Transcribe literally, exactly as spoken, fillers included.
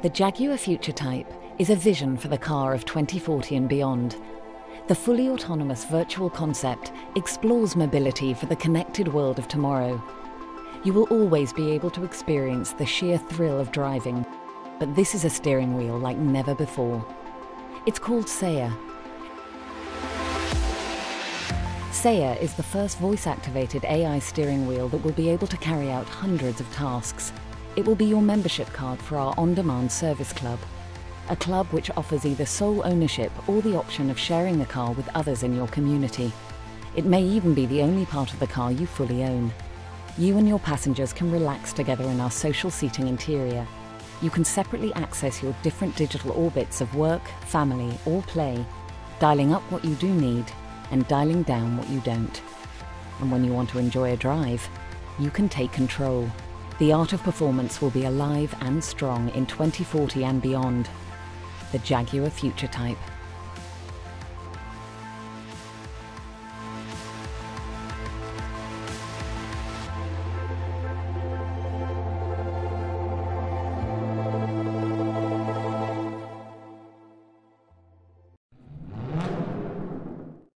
The Jaguar Future Type is a vision for the car of twenty forty and beyond. The fully autonomous virtual concept explores mobility for the connected world of tomorrow. You will always be able to experience the sheer thrill of driving, but this is a steering wheel like never before. It's called Sayer. Sayer is the first voice-activated A I steering wheel that will be able to carry out hundreds of tasks. It will be your membership card for our on-demand service club, a club which offers either sole ownership or the option of sharing the car with others in your community. It may even be the only part of the car you fully own. You and your passengers can relax together in our social seating interior. You can separately access your different digital orbits of work, family, or play, dialing up what you do need and dialing down what you don't. And when you want to enjoy a drive, you can take control. The art of performance will be alive and strong in twenty forty and beyond. The Jaguar Future Type.